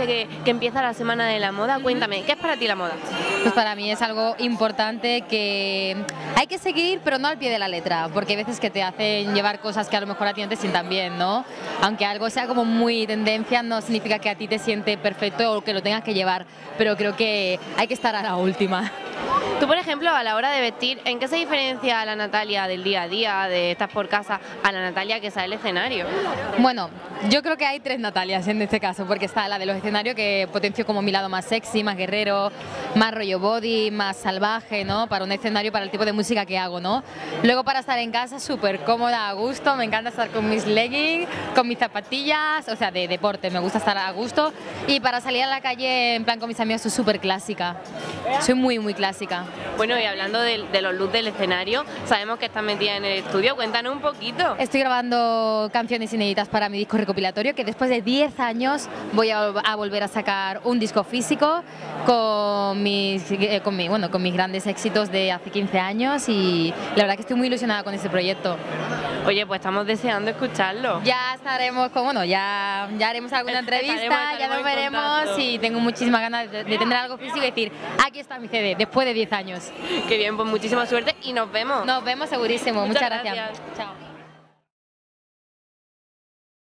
noche que empieza la Semana de la Moda. Cuéntame, ¿qué es para ti la moda? Pues para mí es algo importante que hay que seguir, pero no al pie de la letra, porque hay veces que te hacen llevar cosas que a lo mejor a ti no te sientan bien, ¿no? Aunque algo sea como muy tendencia, no significa que a ti te siente perfecto o que lo tengas que llevar, pero creo que hay que estar a la última. Tú, por ejemplo, a la hora de vestir, ¿en qué se diferencia a la Natalia del día a día, de estar por casa, a la Natalia que sale al escenario? Bueno, yo creo que hay tres Natalias en este caso, porque está la de los escenarios, que potenció como mi lado más sexy, más guerrero, más rollo body, más salvaje, ¿no? Para un escenario, para el tipo de música que hago, ¿no? Luego para estar en casa, súper cómoda, a gusto, me encanta estar con mis leggings, con mis zapatillas, o sea, de deporte, me gusta estar a gusto. Y para salir a la calle, en plan con mis amigos, soy súper clásica, soy muy, muy clásica. Bueno, y hablando de los looks del escenario, sabemos que estás metida en el estudio, cuéntanos un poquito. Estoy grabando canciones inéditas para mi disco recopilatorio, que después de 10 años voy a volver a sacar un disco físico con mis grandes éxitos de hace 15 años, y la verdad que estoy muy ilusionada con este proyecto. Oye, pues estamos deseando escucharlo. Ya estaremos, ya haremos alguna entrevista, estaremos ya nos veremos, y tengo muchísimas ganas de tener algo físico y decir, aquí está mi CD, después de 10 años. Qué bien, pues muchísima suerte y nos vemos. Nos vemos segurísimo, muchas gracias. Chao.